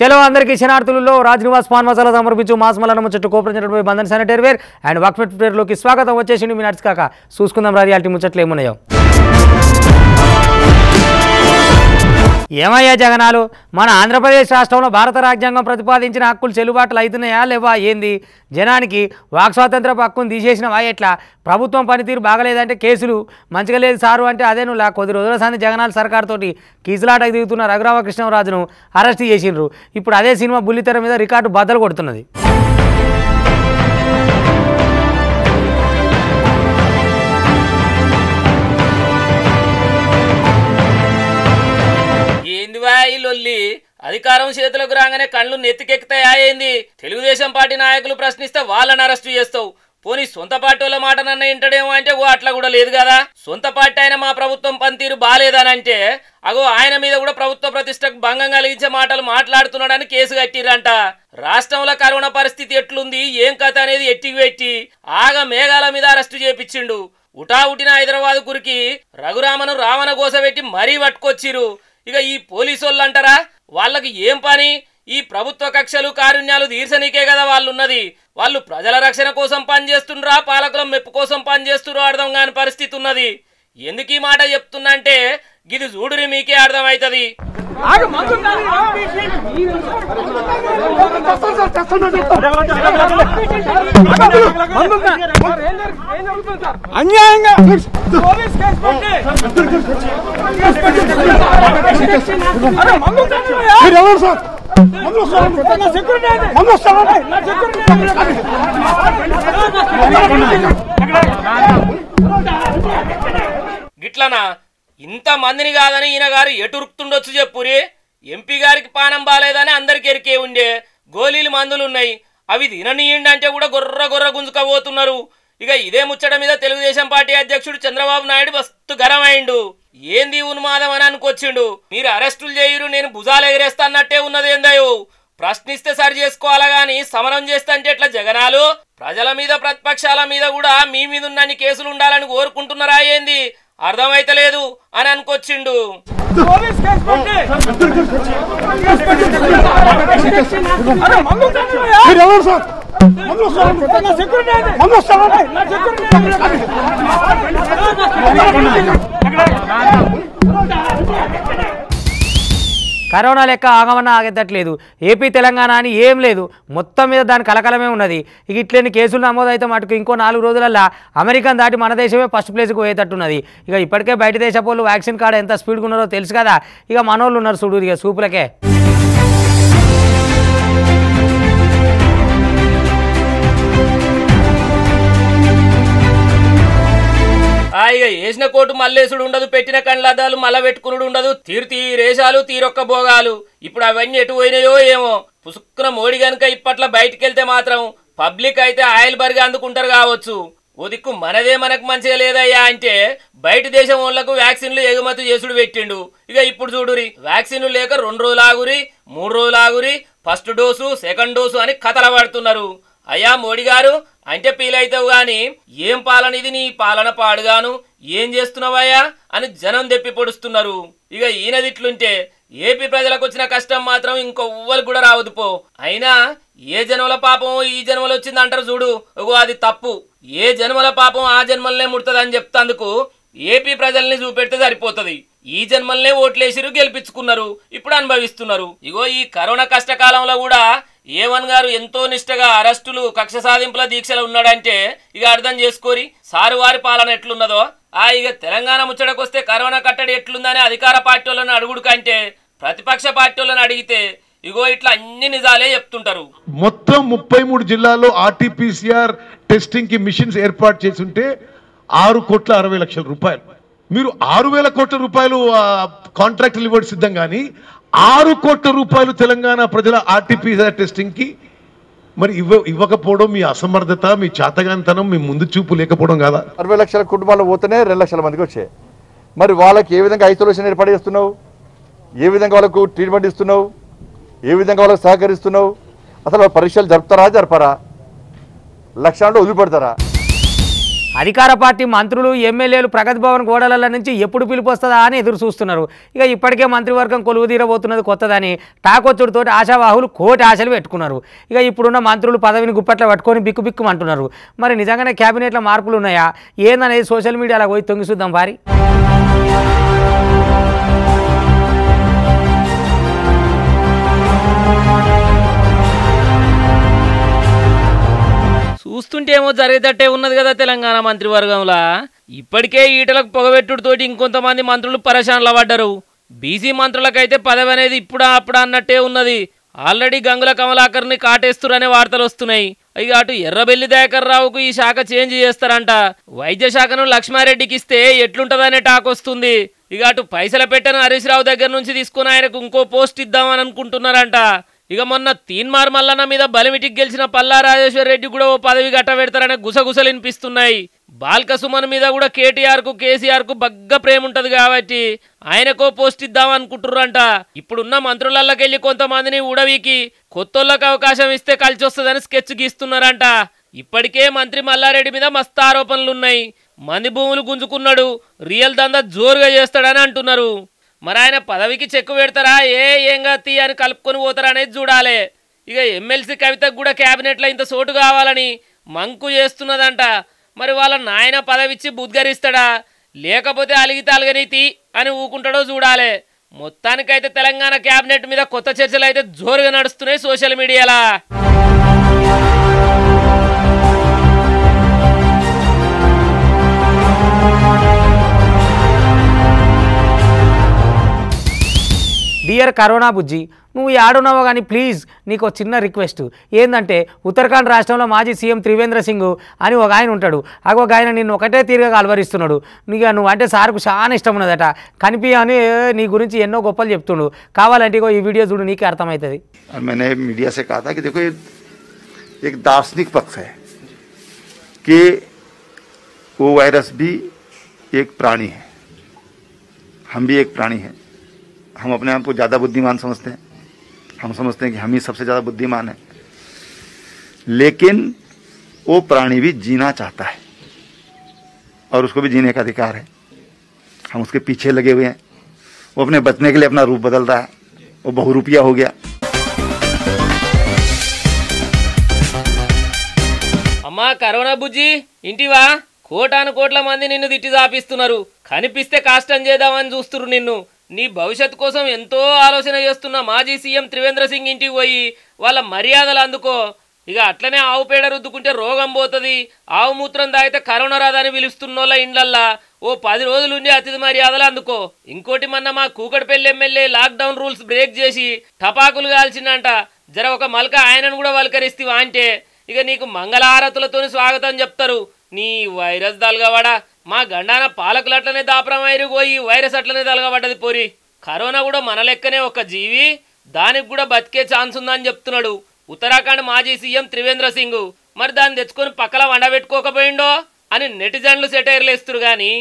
चलो अंदर की शरणार्थुलो राजनिवास पान मसाला समर्पिंचु मास मलाना मुचट्टु कोपरजనటపై బంధన్ శానిటరీ వేర్ అండ్ వాక్ఫెట్ ప్రేయర్ లోకి స్వాగతం వచ్చేసింది మీ నర్స్ కాకా చూసుకుందాం రియాలిటీ ముచ్చట్లు ఏమున్నాయో ఏమయ్యా జగనాలు మన ఆంధ్రప్రదేశ్ రాష్ట్రంలో భారత రాజ్యాంగం ప్రతిపాదించిన హక్కులు చెల్లుబాట్లు అవుతున్నాయా లేవా ఏంది జనానికి వాక్ స్వాతంత్రపు హక్కును తీసేసినవా ఎట్లా ప్రభుత్వం పనితీరు బాగలేదంటే కేసులు మంచిగా లేదు సారు అంటే అదేనులా కొద్ది రోజుల సంది జగనాల సర్కార్ తోటి కీజలాటకు దిగుతున్న రఘురామ కృష్ణరాజును అరెస్ట్ చేసినారు ఇప్పుడు అదే సినిమా బుల్లితెర మీద రికార్డు బద్దలు కొడుతున్నది అధికారం చేతులకు రాగానే కళ్ళు నెత్తికెక్కుతాయా ఏంది తెలుగుదేశం పార్టీ నాయకులు ప్రశ్నిస్తే వాళ్ళని అరెస్ట్ చేస్తావు పోనీ సొంత పార్టీల మాటనన్న ఇంటడేమో అంటే ఓ అట్లా కూడా లేదు కదా సొంత పార్టీ అయినా మా ప్రభుత్వం పనితీరు బాలేదని అంటే అగో ఆయన మీద కూడా ప్రభుత్వ ప్రతిష్టకు భంగం కలిగించే మాటలు మాట్లాడుతున్నాడని కేసు కట్టిరంట రాష్ట్రంలో కరోనా పరిస్థితి ఎట్లుంది ఏం కథ అనేది ఎట్టివేట్టి ఆగా మేఘాల మీద అరెస్ట్ చేయించిండు ఉటావుటిన హైదరాబాద్ కురికి రఘురామను రావణ గోసబెట్టి మరీ పట్టుకొచ్చిరు ఇక ఈ పోలీసోళ్ళు అంటారా వాళ్ళకి ఏం పని ఈ ప్రభుత్వ కక్షలు కారుణ్యాలు తీర్చనీకే కదా వాళ్ళు ఉన్నది వాళ్ళు ప్రజల రక్షణ కోసం పనిచేస్తుండ్రా పాలకుల మెప్పు కోసం పనిచేస్తున్నారు అర్థం కాని పరిస్థితి ఉన్నది ఎందుకు ఈ మాట చెప్తున్నా అంటే ఇది చూడురి మీకే అర్థమవుతుంది గిట్లనా ఇంత మందిని కాదని ఈయన గారు ఎటురుకుతుండొచ్చు చెప్పురి ఎంపీ గారికి పానం బాలేదని అందరికి ఎరికే ఉండే గోళీలు మందులున్నాయి అవి తిననీయండి అంటే కూడా గొర్ర గొర్ర గుంజుకపోతున్నారు ఇక ఇదే ముచ్చట మీద తెలుగుదేశం పార్టీ అధ్యక్షుడు చంద్రబాబు నాయుడు మస్తు గరమైండు ఏంది ఉన్మాదం అని అనుకొచ్చిండు మీరు అరెస్టులు చేయరు నేను భుజాలు ఎగరేస్తా అన్నట్టే ఉన్నదేందయో ప్రశ్నిస్తే సరి చేసుకోవాలా గాని సమరం చేస్తా అంటే ఎట్లా జగనాలు ప్రజల మీద ప్రతిపక్షాల మీద కూడా మీ మీద ఉన్నన్ని కేసులు ఉండాలని కోరుకుంటున్నారా ఏంది అర్థమైతలేదు అని అనుకొచ్చిండు కరోనా లెక్క ఆగమన్నా ఆగెత్తట్లేదు ఏపీ తెలంగాణ అని ఏం లేదు మొత్తం మీద దాని కలకలమే ఉన్నది ఇక ఇట్లేని కేసులు నమోదైతే మటుకు ఇంకో 4 రోజులల్లా అమెరికాను దాటి మన దేశమే ఫస్ట్ ప్లేస్కి పోయేటట్టున్నది ఇక ఇప్పటికే బయట దేశపోళ్ళు వ్యాక్సిన్ కార్డు ఎంత స్పీడ్గా ఉన్నారో తెలుసు కదా ఇక మనోళ్ళు ఉన్నారు చూడు ఇక సూపులకే ఇక వేసిన కోటు మల్లేసుడు ఉండదు పెట్టిన కండ్లద్దాలు మళ్ళా పెట్టుకునుడు ఉండదు తీరు తీరేశాలు తీరొక్క భోగాలు ఇప్పుడు అవన్నీ ఎటు పోయినాయో ఏమో పుసుక్కున మోడీ గనుక ఇప్పట్లో బయటికి వెళ్తే మాత్రం పబ్లిక్ అయితే ఆయిల్ బర్గా అందుకుంటారు కావచ్చు ఓ దిక్కు మనదే మనకు మంచిగా లేదయ్యా అంటే బయట దేశం వాళ్ళకు వ్యాక్సిన్లు ఎగుమతి చేసుడు పెట్టిండు ఇక ఇప్పుడు చూడురి వ్యాక్సిన్లు లేక 2 రోజులు ఆగురి 3 రోజులు ఆగురి ఫస్ట్ డోసు సెకండ్ డోసు అని కథల పడుతున్నారు అయ్యా మోడీ గారు అంటే పీలైతావు గాని ఏం పాలన ఇది నీ పాలన పాడుగాను ఏం చేస్తున్నావయ్యా అని జనం దెప్పి పొడుస్తున్నారు ఇక ఈయనది ఇట్లుంటే ఏపీ ప్రజలకు వచ్చిన కష్టం మాత్రం ఇంకొవ్వరు కూడా రావద్దు పో అయినా ఏ జన్మల పాపం ఈ జన్మలో వచ్చింది అంటారు చూడు ఓ అది తప్పు ఏ జన్మల పాపం ఆ జన్మలనే ముడుతుందని చెప్తందుకు ఏపీ ప్రజల్ని చూపెడితే సరిపోతుంది ఈ జన్మలనే ఓట్లేసిరు గెలిపించుకున్నారు ఇప్పుడు అనుభవిస్తున్నారు ఇగో ఈ కరోనా కష్టకాలంలో కూడా ఏవన్ గారు ఎంతో నిష్టగా అరెస్టులు కక్ష సాధింపుల దీక్షలు ఉన్నాడంటే ఇక అర్థం చేసుకోరి సారు వారి పాలన ఎట్లున్నదో ఆ ఇక తెలంగాణ ముచ్చటకొస్తే కరోనా కట్టడి ఎట్లుందని అధికార పార్టీలను అడుగుడు కంటే ప్రతిపక్ష పార్టీలను అడిగితే ఇగో ఇట్లా అన్ని నిజాలే చెప్తుంటారు మొత్తం 33 జిల్లాల్లో ఆర్టీపీసీఆర్ టెస్టింగ్ కి మిషన్స్ ఏర్పాటు చేసి ఉంటే 6,60,00,000 రూపాయలు మీరు 6,000,00,00,000 రూపాయలు కాంట్రాక్ట్ ఇవ్వడం సిద్ధం కానీ 6,00,00,00,000 రూపాయలు తెలంగాణ ప్రజల ఆర్టీపీఆర్ టెస్టింగ్కి మరి ఇవ్వకపోవడం మీ అసమర్థత మీ చేతగాంతనం మీ ముందు చూపు లేకపోవడం కాదా 60,00,000 కుటుంబాలు పోతేనే 2,00,000 మందికి వచ్చాయి మరి వాళ్ళకి ఏ విధంగా ఐసోలేషన్ ఏర్పాటు చేస్తున్నావు ఏ విధంగా వాళ్ళకు ట్రీట్మెంట్ ఇస్తున్నావు ఏ విధంగా వాళ్ళకి సహకరిస్తున్నావు అసలు పరీక్షలు జరుపుతారా జరపరా లక్షణాలు వదిలిపెడతారా అధికార పార్టీ మంత్రులు ఎమ్మెల్యేలు ప్రగతి భవన్ గోడలల నుంచి ఎప్పుడు పిలుపొస్తదా అని ఎదురు చూస్తున్నారు। ఇక ఇప్పటికే మంత్రివర్గం కొలువుదీరబోతున్నది కొత్తదని తాకొచ్చుడుతోటి ఆశావాహులు కోటి ఆశలు పెట్టుకున్నారు। ఇక ఇప్పుడున్న మంత్రులు పదవిని గుప్పట్ల పట్టుకొని బిక్కుబిక్కుమంటున్నారు। మరి నిజంగానే కేబినెట్ల మార్పులు ఉన్నాయా ఏందనేది సోషల్ మీడియాలో పోయి తొంగి చూద్దాం వారి। చూస్తుంటేమో జరిగేటట్టే ఉన్నది కదా తెలంగాణ మంత్రివర్గంలో। ఇప్పటికే ఈటలకు పొగబెట్టుడుతోటి ఇంకొంతమంది మంత్రులు పరేషాన్ల పడ్డారు। బీసీ మంత్రులకైతే పదవి అనేది ఇప్పుడా అప్పుడా అన్నట్టే ఉన్నది। ఆల్రెడీ గంగుల కమలాకర్ని కాటేస్తురనే వార్తలు వస్తున్నాయి। ఇక అటు ఎర్రబెల్లి దయాకర్ రావుకు ఈ శాఖ చేంజ్ చేస్తారంట। వైద్య శాఖను లక్ష్మారెడ్డికి ఇస్తే ఎట్లుంటదనే టాక్ వస్తుంది। ఇక అటు పైసల పెట్టను హరీష్ రావు దగ్గర నుంచి తీసుకుని ఆయనకు ఇంకో పోస్ట్ ఇద్దామని అనుకుంటున్నారంట। ఇక మొన్న తీన్మార్ మల్లన్న మీద బలిమిటికి గెలిచిన పల్లా రాజేశ్వర్ రెడ్డి కూడా ఓ పదవి గట్టబెడతారనే గుసగుసలు వినిపిస్తున్నాయి। బాల్క సుమన్ మీద కూడా కేటీఆర్కు కేసీఆర్కు బగ్గ ప్రేమ ఉంటుంది కాబట్టి ఆయనకో పోస్ట్ ఇద్దామనుకుంటుర్రంట। ఇప్పుడున్న మంత్రులకెళ్ళి కొంతమందిని ఉడవికి కొత్తోళ్ళకు అవకాశం ఇస్తే కలిసి వస్తుందని స్కెచ్ గీస్తున్నారంట। ఇప్పటికే మంత్రి మల్లారెడ్డి మీద మస్తు ఆరోపణలున్నాయి। మంది భూములు గుంజుకున్నాడు, రియల్ దందా జోరుగా చేస్తాడని అంటున్నారు। మరి ఆయన పదవికి చెక్కు పెడతారా ఏంగా తీ అని కలుపుకొని పోతారా అనేది చూడాలి। ఇక ఎమ్మెల్సీ కవితకు కూడా క్యాబినెట్లో ఇంత చోటు కావాలని మంకు చేస్తున్నదంట। మరి వాళ్ళ నాయన పదవిచ్చి బుద్గరిస్తాడా లేకపోతే అలిగితే అలగనీతి అని ఊకుంటాడో చూడాలి। మొత్తానికైతే తెలంగాణ క్యాబినెట్ మీద కొత్త చర్చలు అయితే జోరుగా నడుస్తున్నాయి సోషల్ మీడియాలో। डियर करोना बुज्जी నువ్వు ఆడున్నావో కానీ ప్లీజ్ నీకు ఒక చిన్న రిక్వెస్ట్ ఏంటంటే ఉత్తరాఖండ్ రాష్ట్రంలో మాజీ సీఎం త్రివేంద్ర సింగ్ అని ఒక ఆయన ఉంటాడు। ఒక ఆయన నిన్ను ఒకటే తీరుగా అలవరిస్తున్నాడు। నీకు నువ్వు అంటే సార్కు చాలా ఇష్టం ఉన్నదట కనిపి అని నీ గురించి ఎన్నో గొప్పలు చెప్తుండు। కావాలంటే ఈ వీడియో చూడు నీకే అర్థమవుతుంది। मैंने मीडिया से कहा था कि देखो एक दार्शनिक पक्ष है कि वो वायरस भी एक प्राणी है, हम भी एक प्राणी है। हम अपने आप को ज़्यादा बुद्धिमान समझते हैं, हम समझते हैं कि हम ही सबसे ज़्यादा बुद्धिमान हैं, लेकिन वो प्राणी भी जीना चाहता है और उसको भी जीने का अधिकार है। हम उसके पीछे लगे हुए हैं। वो अपने बचने के लिए अपना रूप बदल रहा है, वो बहुरूपिया हो गया। अम्मा करोना बुज्जी इंटीवा కోటాను కోట్ల మంది నిన్ను తిట్టి చాపిస్తున్నారు। కనిపిస్తే కాష్టం చేద్దామని చూస్తున్నారు నిన్ను। నీ భవిష్యత్తు కోసం ఎంతో ఆలోచన చేస్తున్న మాజీ సీఎం త్రివేంద్ర సింగ్ ఇంటికి పోయి వాళ్ళ మర్యాదలు అందుకో। ఇక అట్లనే ఆవు పేడ రుద్దుకుంటే రోగం పోతుంది, ఆవు మూత్రం తాగితే కరోనా రాదని పిలుస్తున్నోళ్ళ ఇండ్లల్లా ఓ 10 రోజులుండి అతిథి మర్యాదలు అందుకో। ఇంకోటి మొన్న మా Kukatpally MLA lockdown rules break చేసి టపాకులు కాల్చిందంట। జర ఒక మల్క ఆయనను కూడా వల్కరిస్తేవా అంటే ఇక నీకు మంగళహారతులతో స్వాగతం చెప్తారు। నీ వైరస్ దలగబడా మా గండాన పాలకులు అట్లనే దాపరమైరు పోయి వైరస్ అట్లనే దలగబడ్డది పోరి। కరోనా కూడా మన లెక్కనే ఒక జీవి, దానికి కూడా బతికే ఛాన్స్ ఉందని చెప్తున్నాడు ఉత్తరాఖండ్ మాజీ సీఎం త్రివేంద్ర సింగ్। మరి దాన్ని తెచ్చుకొని పక్కల వండబెట్టుకోకపోయిండో అని నెటిజన్లు సెటైర్లు వేస్తురు కానీ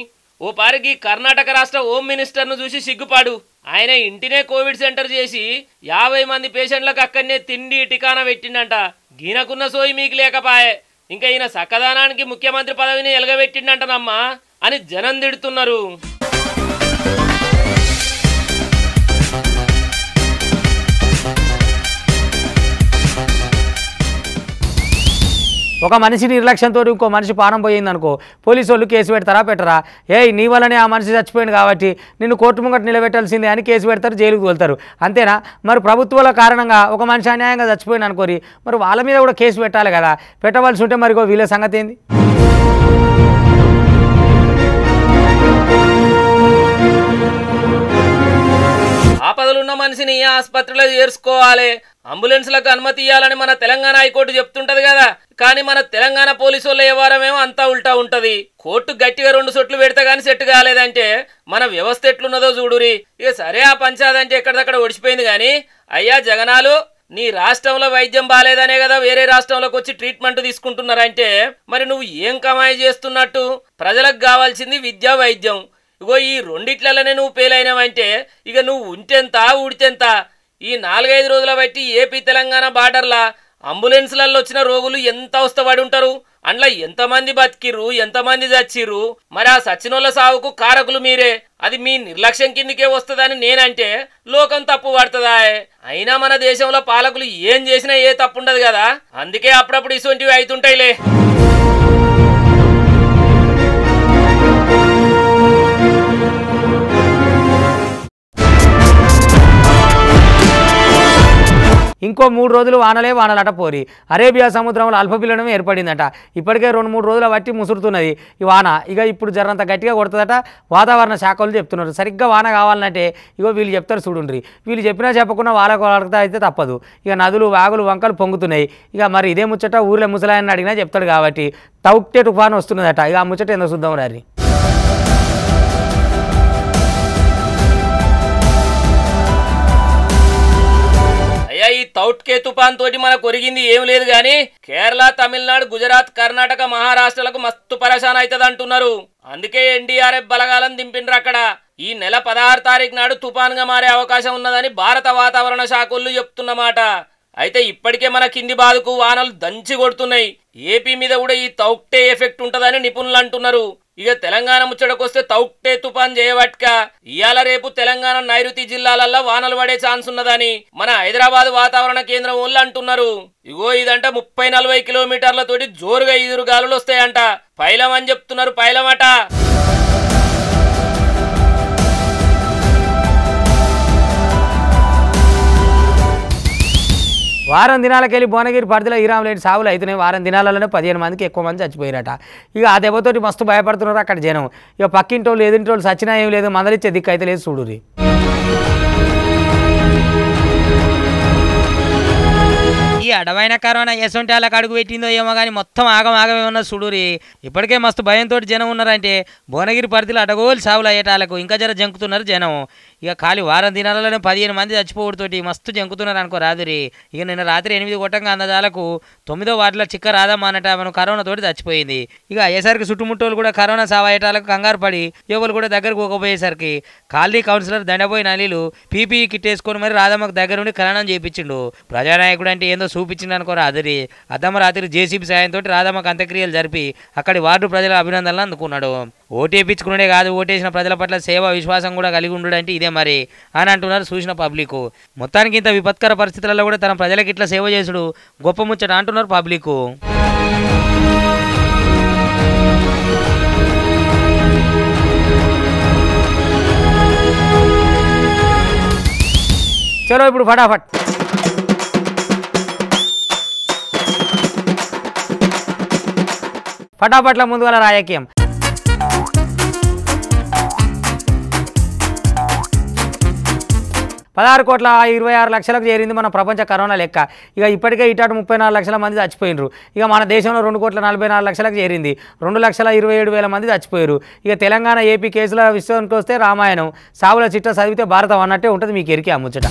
ఓ పారికి కర్ణాటక రాష్ట్ర హోమ్ మినిస్టర్ను చూసి సిగ్గుపాడు। ఆయన ఇంటినే కోవిడ్ సెంటర్ చేసి 50 మంది పేషెంట్లకు అక్కడనే తిండి టికానా పెట్టిండంట। గీనకున్న సోయి మీకు లేకపాయే। ఇంకా ఈయన సకదానానికి ముఖ్యమంత్రి పదవిని ఎలగబెట్టిండంటనమ్మా అని జనం తిడుతున్నారు। ఒక మనిషి నిర్లక్ష్యంతో ఇంకో మనిషి ప్రాణం పోయిందనుకో పోలీసు వాళ్ళు కేసు పెడతారా పెట్టరా? నీ వల్లనే ఆ మనిషి చచ్చిపోయింది కాబట్టి నిన్ను కోర్టు ముంగట నిలబెట్టాల్సిందే అని కేసు పెడతారు, జైలుకు వెళ్తారు అంతేనా? మరి ప్రభుత్వాల కారణంగా ఒక మనిషి అన్యాయంగా చచ్చిపోయింది అనుకోరి, మరి వాళ్ళ మీద కూడా కేసు పెట్టాలి కదా, పెట్టవలసి ఉంటే మరి వీళ్ళ సంగతి ఏంది? ఆపదలున్న మనిషిని ఆసుపత్రిలో చేర్చుకోవాలి, అంబులెన్స్లకు అనుమతి ఇవ్వాలని మన తెలంగాణ హైకోర్టు చెప్తుంటది కదా, కానీ మన తెలంగాణ పోలీసు వాళ్ళ వ్యవహారమేమో అంతా ఉల్టా ఉంటుంది। కోర్టు గట్టిగా 2 సొట్లు పెడితే కానీ సెట్ కాలేదంటే మన వ్యవస్థ ఎట్లున్నదో చూడురి। ఇక సరే ఆ పంచాదంటే ఎక్కడిదక్కడ ఒడిచిపోయింది కానీ అయ్యా జగనాలు నీ రాష్ట్రంలో వైద్యం బాలేదనే కదా వేరే రాష్ట్రంలోకి వచ్చి ట్రీట్మెంట్ తీసుకుంటున్నారంటే మరి నువ్వు ఏం కమాయి చేస్తున్నట్టు? ప్రజలకు కావాల్సింది విద్య, వైద్యం, ఇగో ఈ రెండిట్లనే నువ్వు ఫెయిలైనవంటే ఇక నువ్వు ఉంటెంత ఊడితెంత? ఈ 4-5 రోజుల బట్టి ఏపీ తెలంగాణ బార్డర్లా అంబులెన్స్‌లలో వచ్చిన రోగులు ఎంత అవస్థపడి ఉంటారు, అండ్ల ఎంత మంది బతికిరు, ఎంత మంది చచ్చిరు. మరి ఆ సచ్చినోళ్ళ సావుకు కారకులు మీరే, అది మీ నిర్లక్ష్యం కిందకే వస్తదని నేనంటే లోకం తప్పు పడుతుందా? అయినా మన దేశంలో పాలకులు ఏం చేసినా ఏ తప్పు ఉండదు కదా, అందుకే అప్పుడప్పుడు ఇటువంటివి అవుతుంటాయిలే. ఇంకో 3 రోజులు వానలే వానలట పోరి. అరేబియా సముద్రంలో అల్పపీడనం ఏర్పడిందట. ఇప్పటికే 2-3 రోజుల బట్టి ముసురుతున్నది ఈ వాన. ఇక ఇప్పుడు జరంత గట్టిగా కొడుతుందట వాతావరణ శాఖలు చెప్తున్నారు. సరిగ్గా వాన కావాలంటే ఇగో వీళ్ళు చెప్తారు చూడుండ్రి. వీళ్ళు చెప్పినా చెప్పకుండా వాళ్ళకు అయితే తప్పదు. ఇక నదులు వాగులు వంకలు పొంగుతున్నాయి. ఇక మరి ఇదే ముచ్చట ఊర్లో ముసలాయన అడిగినా చెప్తాడు కాబట్టి తౌక్టే తుఫాను వస్తున్నదట. ఇక ఆ ముచ్చట ఎందుకు చూద్దాం రారి. తౌట్కే తుఫాన్ తోటి మనకు ఒరిగింది ఏం లేదు గానీ కేరళ, తమిళనాడు, గుజరాత్, కర్ణాటక, మహారాష్ట్రలకు మస్తు పరేషాన్ అవుతుంది అంటున్నారు. అందుకే ఎన్డీఆర్ఎఫ్ బలగాలను దింపిండ్రు అక్కడ. ఈ నెల 16 తారీఖు నాడు తుఫాన్గా మారే అవకాశం ఉన్నదని భారత వాతావరణ శాఖలు చెప్తున్నమాట. అయితే ఇప్పటికే మన కింది బాధకు వానలు దంచి కొడుతున్నాయి. ఏపీ మీద కూడా ఈ తౌక్టే ఎఫెక్ట్ ఉంటదని నిపుణులు అంటున్నారు. ఇక తెలంగాణ ముచ్చటకొస్తే తౌక్టే తుఫాన్ చేయవట్క ఇవాళ రేపు తెలంగాణ నైరుతి జిల్లాలల్లో వానలు పడే ఛాన్స్ ఉన్నదని మన హైదరాబాద్ వాతావరణ కేంద్రం వాళ్ళు అంటున్నారు. ఇగో ఇదంట 30-40 కిలోమీటర్లతోటి జోరుగా ఈదురు గాలులు వస్తాయంట. పైలం అని చెప్తున్నారు, పైలమట. వారం దినాలకెళ్ళి భువనగిరి పరిధిలో ఈరాంలేని సాగులు అవుతున్నాయి. వారం దినాలలోనే 15 మందికి ఎక్కువ మంది చచ్చిపోయారట. ఇక ఆ దెబ్బతోటి మస్తు భయపడుతున్నారు అక్కడ జనం. ఇక పక్కింటి వాళ్ళు ఎదుంటి వాళ్ళు చచ్చినా ఏం లేదు, మందలిచ్చే దిక్కు అయితే లేదు చూడురి. ఈ అడవైన కరోనా ఎసంటే అలా అడుగు పెట్టిందో ఏమో కానీ మొత్తం ఆగమాగమే ఉన్నది చూడురి. ఇప్పటికే మస్తు భయంతో జనం ఉన్నారంటే భువనగిరి పరిధిలో అడగోలు సాగులు అయ్యేటాలకు ఇంకా జర జంకుతున్నారు జనం. ఇక ఖాళీ వారం దినాలలోనే 15 మంది చచ్చిపోవడంతోటి మస్తు జంకుతున్నారు అనుకో రాదురి. ఇక నిన్న రాత్రి 8 గొట్టంగా అందజాలకు 9వ వార్డులో చిక్క రాదమ్మ అనట మనం కరోనాతోటి చచ్చిపోయింది. ఇక అయ్యేసరికి చుట్టుముట్టోళ్ళు కూడా కరోనా సాగు అయ్యేటాలకు కంగారు పడి ఎవరు కూడా దగ్గరకు పోకపోయేసరికి ఖాళీ కౌన్సిలర్ దండపోయి నలీలు పీపీఈ కిట్ వేసుకొని మరి రాదమ్మకు దగ్గరుండి కరణం చేయించిండు. ప్రజానాయకుడు అంటే ఏందో చూపించిందనుకో రాదురి. అద్దమ్మ రాత్రి జేసీబీ సాయంతో రాదమ్మకు అంత్యక్రియలు జరిపి అక్కడి వార్డు ప్రజల అభినందనలు అందుకున్నాడు. ఓటేపించుకునే కాదు, ఓటేసిన ప్రజల పట్ల సేవ విశ్వాసం కూడా కలిగి ఉండడంటే ఇదే మరి అని అంటున్నారు చూసిన పబ్లిక్. మొత్తానికి ఇంత విపత్కర పరిస్థితులలో కూడా తన ప్రజలకు ఇట్లా సేవ చేసుడు గొప్ప ముచ్చట అంటున్నారు పబ్లిక్. చలో ఇప్పుడు ఫటాఫట్ పటాపట్ల ముందుగల రాజకీయం. $16,26,00,000కు చేరింది మన ప్రపంచ కరోనా లెక్క. ఇక ఇప్పటికే ఇటాటు 34 లక్షల మంది చచ్చిపోయినరు. ఇక మన దేశంలో 2,44,00,000కు చేరింది. 2,27,000 మంది చచ్చిపోయారు. ఇక తెలంగాణ ఏపీ కేసుల విషయానికి వస్తే రామాయణం, సావుల చిట్ట చదివితే భారతం అన్నట్టే ఉంటుంది మీకు ఎరికి ఆ ముచ్చట.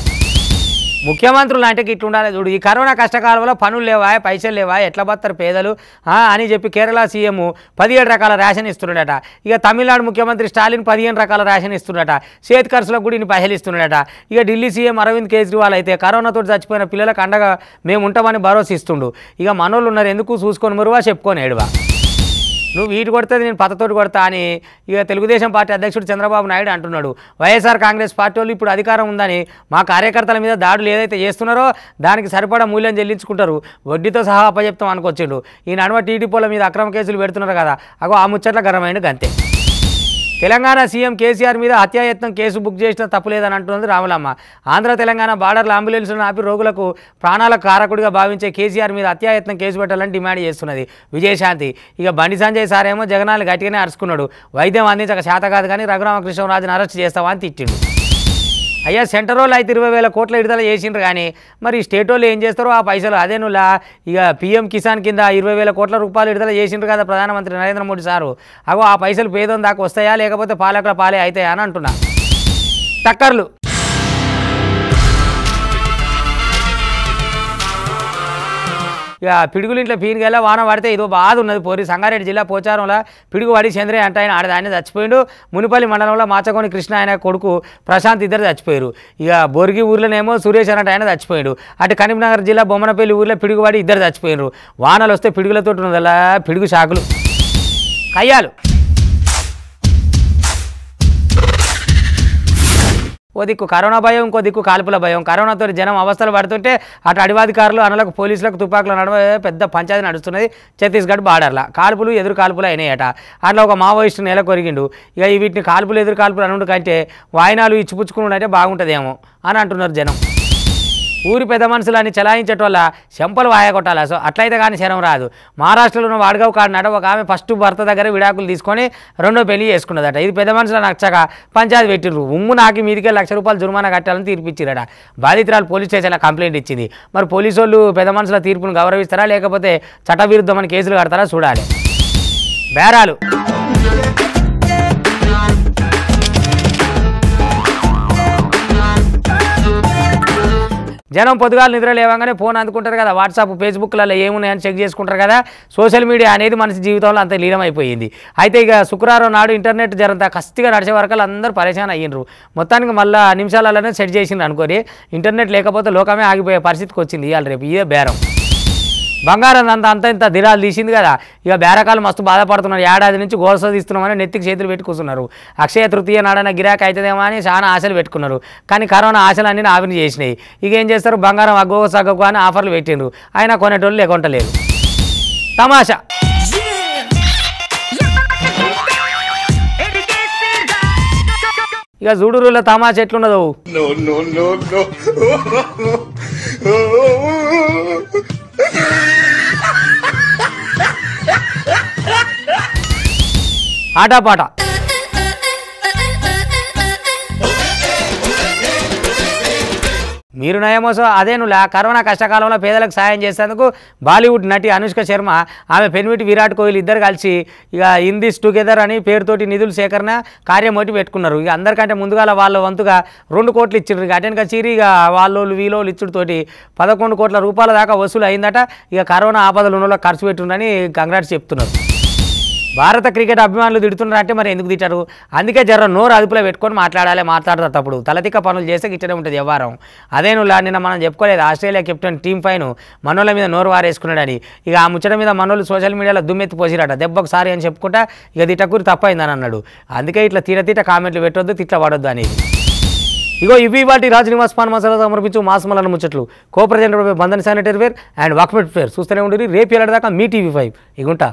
ముఖ్యమంత్రులు అంటే ఇట్లా ఉండాలి చూడు. ఈ కరోనా కష్టకాలంలో పనులు లేవా, పైసలు లేవా, ఎట్లా బతారు పేదలు అని చెప్పి కేరళ సీఎం 17 రకాల రేషన్ ఇస్తున్నాడట. ఇక తమిళనాడు ముఖ్యమంత్రి స్టాలిన్ 15 రకాల రేషన్ ఇస్తున్నాడట. చేతి ఖర్చులకు కూడా ఇన్ని పైసలు ఇస్తున్నాడట. ఇక ఢిల్లీ సీఎం అరవింద్ కేజ్రీవాల్ అయితే కరోనాతో చచ్చిపోయిన పిల్లలకు అండగా మేము ఉంటామని భరోసా ఇస్తుండు. ఇక మనోళ్ళు ఉన్నారు ఎందుకు చూసుకొని మరువా చెప్పుకొని ఏడువా, నువ్వు వీటి కొడితే నేను పతతోటి కొడతా అని ఇక తెలుగుదేశం పార్టీ అధ్యక్షుడు చంద్రబాబు నాయుడు అంటున్నాడు. వైఎస్ఆర్ కాంగ్రెస్ పార్టీ వాళ్ళు ఇప్పుడు అధికారం ఉందని మా కార్యకర్తల మీద దాడులు ఏదైతే చేస్తున్నారో దానికి సరిపడా మూల్యం చెల్లించుకుంటారు, వడ్డీతో సహా అప్పచెప్తాం అనుకొచ్చిండు. ఈ నడుమ టీడీపీల మీద అక్రమ కేసులు పెడుతున్నారు కదా, అగో ఆ ముచ్చట్ల గరమైన గంతే. తెలంగాణ సీఎం కేసీఆర్ మీద హత్యాయత్నం కేసు బుక్ చేసినా తప్పులేదని అంటున్నది రాములమ్మ. ఆంధ్ర తెలంగాణ బార్డర్లో అంబులెన్స్లను ఆపి రోగులకు ప్రాణాల కారకుడిగా భావించే కేసీఆర్ మీద హత్యాయత్నం కేసు పెట్టాలని డిమాండ్ చేస్తున్నది విజయశాంతి. ఇక బండి సంజయ్ సారేమో జగనాన్ని గట్టిగానే అరుచుకున్నాడు, వైద్యం అందించక శాత కాదు కానీ రఘురామకృష్ణరాజును అరెస్ట్ చేస్తామని తిట్టిండు. అయ్యా సెంటర్ వాళ్ళు అయితే 20,000 కోట్లు విడుదల చేసిండ్రు కానీ మరి స్టేట్ వాళ్ళు ఏం చేస్తారో ఆ పైసలు అదేనులా. ఇక పీఎం కిసాన్ కింద 20,000 కోట్ల రూపాయలు విడుదల చేసిండ్రు కదా ప్రధానమంత్రి నరేంద్ర మోడీ సారు, అగో ఆ పైసలు పేదం దాకా వస్తాయా లేకపోతే పాలకుల పాలే అవుతాయా అని అంటున్నా. టక్కర్లు పిడుగులింట్ల పీనిగల వాన పడితే ఇదో బాధ ఉన్నది పోరి సంగారెడ్డి జిల్లా పోచారంలో పిడుగు పడి చంద్రయ్య అంటే ఆయన ఆడదానే చచ్చిపోయిండు మునిపల్లి మండలంలో మాచకోని కృష్ణ ఆయన కొడుకు ప్రశాంత్ ఇద్దరు చచ్చిపోయారు ఇక బొర్గి ఊర్లోనేమో సురేష్ అన్నట ఆయన చచ్చిపోయాడు అటు కరీంనగర్ జిల్లా బొమ్మనపల్లి ఊర్లో పిడుగు పడి ఇద్దరు చచ్చిపోయారు వానలు వస్తే పిడుగులతో ఉన్నదలా పిడుగు షాకులు కయ్యాలు ఓ దిక్కు కరోనా భయం ఇంకో దిక్కు కాల్పుల భయం కరోనాతో జనం అవస్థలు పడుతుంటే అటు అడవాధికారులు అనలకు పోలీసులకు తుపాకులు నడవ పెద్ద పంచాయతీ నడుస్తున్నది ఛత్తీస్గఢ్ బార్డర్లా కాల్పులు ఎదురు కాల్పులు అయినాయట అట్లా ఒక మావోయిస్టు నెల కొరిగిండు ఇక వీటిని కాల్పులు ఎదురు కాల్పులు అనుడు కంటే వాయినాలు ఇచ్చిపుచ్చుకుని అంటే బాగుంటుందేమో అని అంటున్నారు జనం ఊరి పెద్ద మనుషులని చలాయించేటోళ్ళ చెంపలు వాయగొట్టాలి సో అట్లయితే కానీ శరం రాదు మహారాష్ట్రలో ఉన్న వాడగావ్ కాడనాడ ఒక ఆమె ఫస్ట్ భర్త దగ్గర విడాకులు తీసుకొని రెండో పెళ్లి చేసుకున్నదట ఇది పెద్ద మనుషులు నచ్చక పంచాయతీ పెట్టిర్రు ఉమ్ము నాకి మీదికే ₹1,00,000 జుర్మానా కట్టాలని తీర్పిచ్చిరట బాధితురాలు పోలీస్ స్టేషన్లో కంప్లైంట్ ఇచ్చింది మరి పోలీసు వాళ్ళు పెద్ద మనుషుల తీర్పును గౌరవిస్తారా లేకపోతే చట్టవిరుద్ధమని కేసులు కడతారా చూడాలి బేరాలు జనం పొద్దుగాలు నిద్ర లేవగానే ఫోన్ అందుకుంటారు కదా వాట్సాప్ ఫేస్బుక్లలో ఏమున్నాయని చెక్ చేసుకుంటారు కదా సోషల్ మీడియా అనేది మన జీవితంలో అంత లీనమైపోయింది అయితే ఇక శుక్రవారం నాడు ఇంటర్నెట్ జరంతా కస్తిగా నడిచే వరకు అందరూ పరేషాన్ అయ్యిండ్రు మొత్తానికి మళ్ళీ నిమిషాలలోనే సెట్ చేసిండ్రు అనుకోని ఇంటర్నెట్ లేకపోతే లోకమే ఆగిపోయే పరిస్థితికి వచ్చింది ఇవాళ రేపు ఇదే బేరం బంగారం అంత దిరాలు తీసింది కదా ఇక బేరకాలు మస్తు బాధపడుతున్నారు ఏడాది నుంచి గోస తీస్తున్నామని నెత్తికి చేతులు పెట్టుకున్నారు అక్షయ తృతీయ నాడన గిరాకీ అవుతుందేమో అని చాలా ఆశలు పెట్టుకున్నారు కానీ కరోనా ఆశలు అన్నీ ఆవిరి చేసినాయి ఇక ఏం చేస్తారు బంగారం అగ్గోగ సగ్గకు అని ఆఫర్లు పెట్టిండ్రు అయినా కొనేటోళ్ళు లేకుంటలేరు తమాషా ఇక జూడూరులో తమాషా ఎట్లున్నదో ఆటపాట మీరు నయమోసం అదేనులా కరోనా కష్టకాలంలో పేదలకు సాయం చేసేందుకు బాలీవుడ్ నటి అనుష్క శర్మ ఆమె పెనిమిటి విరాట్ కోహ్లీ ఇద్దరు కలిసి ఇక ఇందిస్ టుగెదర్ అని పేరుతోటి నిధుల సేకరణ కార్యం ఒకటి పెట్టుకున్నారు ఇక అందరికంటే ముందుగా వాళ్ళ వంతుగా ₹2 కోట్లు ఇచ్చిండ్రు ఇక అటెన్గా చీరి ఇక వాళ్ళోళ్ళు వీలోళ్ళు ఇచ్చుడుతోటి ₹11 కోట్ల దాకా వసూలు అయిందట ఇక కరోనా ఆపదలు ఉన్న వాళ్ళకి ఖర్చు పెట్టుండని కంగ్రాట్స్ చెప్తున్నారు భారత క్రికెట్ అభిమానులు తిడుతున్నారంటే మరి ఎందుకు తిట్టారు అందుకే జర నోరు అదుపులో పెట్టుకొని మాట్లాడతారు తప్పుడు తలతిక్క పనులు చేస్తే ఇచ్చనే ఉంటుంది వ్యవహారం అదేనులా నిన్న మనం చెప్పుకోలేదు ఆస్ట్రేలియా కెప్టెన్ టీమ్ పైన మనోళ్ళ మీద నోరు వారేసుకున్నాడని ఇక ఆ ముచ్చట మీద మనోళ్ళు సోషల్ మీడియాలో దుమ్మెత్తి పోసిరట దెబ్బొకసారి అని చెప్పుకుంటా ఇక తిట్టకూరి తప్పైందని అన్నాడు అందుకే ఇట్లా తీట కామెంట్లు పెట్టొద్దు తిట్ల పడొద్దు అనేది ఇగో ఇవి వాటి రాజు నివాస్ పాన్ మసాలా సమర్పించు మాసమలను ముచ్చట్లు co present Bandhan sanitaryware and వాక్మెట్ ఫేర్ చూస్తూనే ఉండి రేపు ఎలాంటి దాకా మీ TV5 ఇగుంటా.